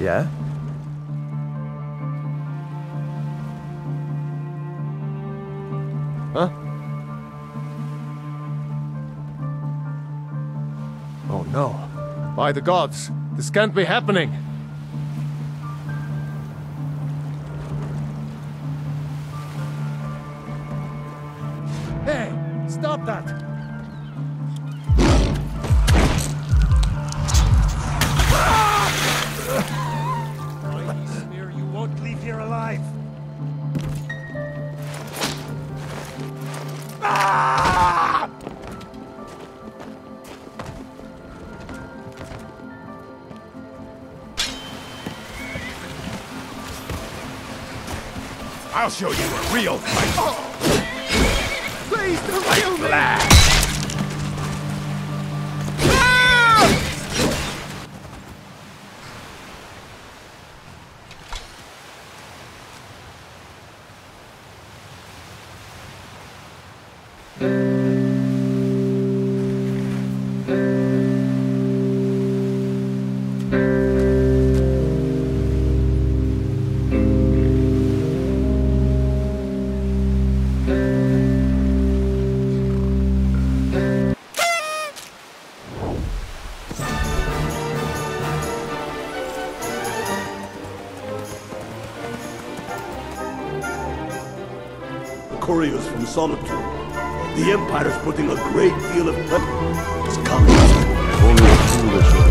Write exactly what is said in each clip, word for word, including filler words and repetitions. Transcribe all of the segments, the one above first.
Yeah? Huh? Oh no. By the gods, this can't be happening. Hey, stop that! I'll show you a real fight. Oh. Please don't fight kill me. Couriers from Solitude. The Empire's putting a great deal of pressure. It's coming. If only a foolish of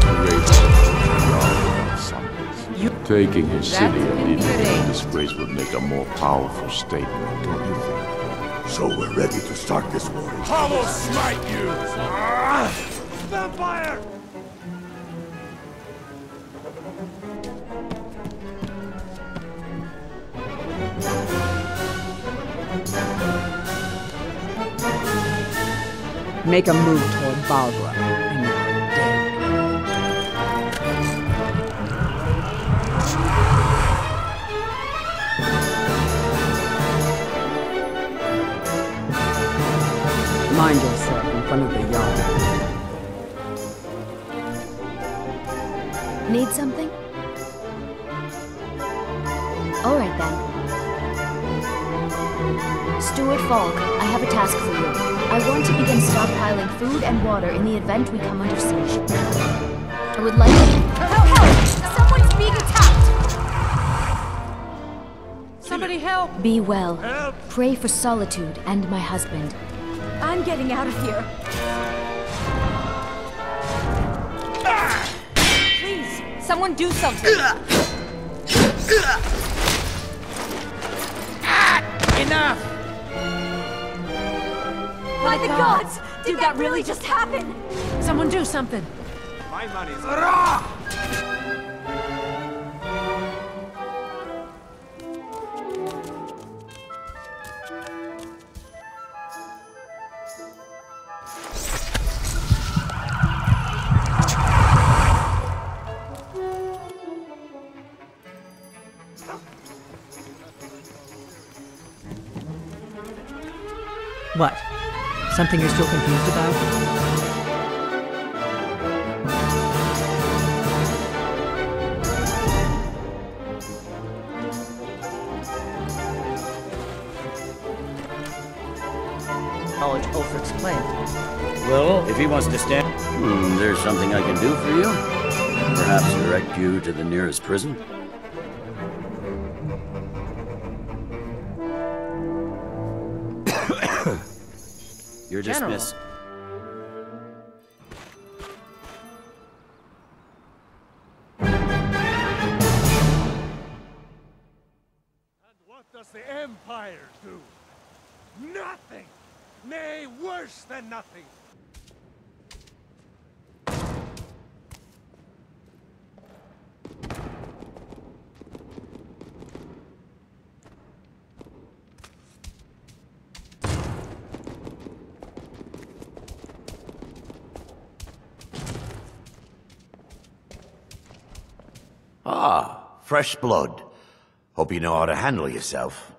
the great. Taking his city and leaving it in disgrace would make a more powerful statement, don't you think? So we're ready to start this war. I will smite you! Ah! Vampire! Make a move toward Baldur, and you're dead. Mind yourself in front of the yard. Need something? All right then. Stuart Falk, I have a task for you. I want to begin stockpiling food and water in the event we come under siege. I would like to... Help! Help! Someone's being attacked! Somebody help! Be well. Help. Pray for Solitude and my husband. I'm getting out of here. Ah! Please, someone do something. Ah! Enough! By the gods! Did, Did that, that really just happen? Someone do something. My money's raw! What? Something you're still confused about? Knowledge over explained. Well, if he wants to stand... Hmm, there's something I can do for you. Perhaps direct you to the nearest prison? You're dismissed. And what does the Empire do? Nothing! Nay, worse than nothing! Ah, fresh blood. Hope you know how to handle yourself.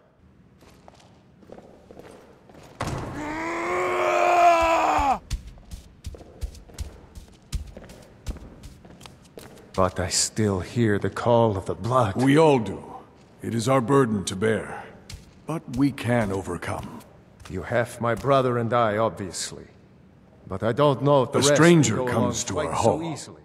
But I still hear the call of the blood. We all do. It is our burden to bear. But we can overcome. You have my brother and I, obviously. But I don't know if the rest can go along quite so easily.